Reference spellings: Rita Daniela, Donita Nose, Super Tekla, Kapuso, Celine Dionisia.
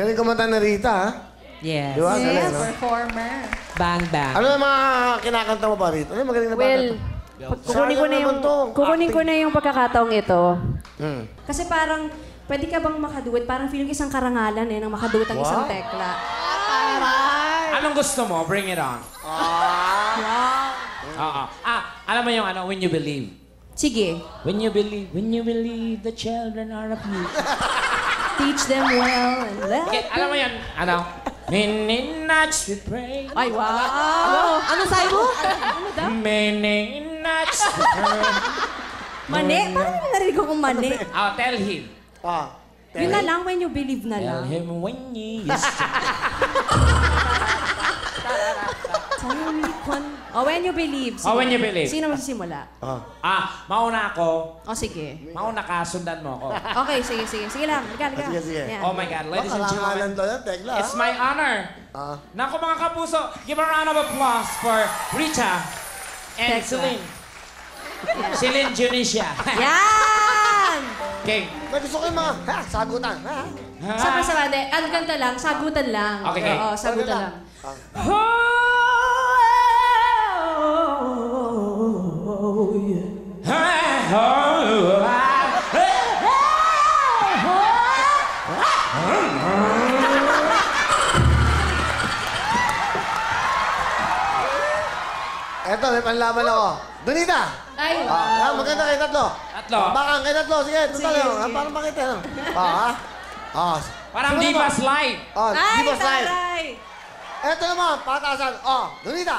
Galing kumanta na Rita, ha? Yes. Diba? Yes, galing, no? Performer. Bang, bang. Ano yung mga kinakanta mo pa rito? Ano yung magaling na bang kanta? Kukunin ko na yung pagkakataong ito. Hmm. Kasi parang, pwede ka bang makaduet? Parang feeling isang karangalan eh, nang makaduet ang isang tekla. Anong gusto mo? Bring it on. Alam mo yung ano, When You Believe. Sige. When you believe the children are of you. Teach them well and let them. Alam mo yun, ano? Many nights we pray. Ay, wow! Ano sa'yo mo? Ano daw? Many nights we pray. Mani? Parang narinig ko kung mani. Oh, tell him. Yun na lang, when you believe na lang. Tell him when you used to. Oh, when you believe. Oh, when you believe. Sino magsisimula? Mauna ako. Oh, sige. Mauna ka, sundan mo ako. Okay, sige, sige. Sige lang. Liga. Oh my God, ladies and gentlemen. It's my honor. Naku mga kapuso, give a round of applause for Rita and Celine. Celine Dionisia. Yan! Okay. May gusto ko yung mga sagutan. Sama-sama. Ang ganda lang, sagutan lang. Okay, okay. Oo, sagutan lang. Eto, may panlaban ako. Donita! Ay, wow. Maganda kayo, tatlo. Bakang kayo, tatlo. Sige, tatlo. Parang makita. Parang Divas Live. Divas Live. Eto naman, pataasan. Donita!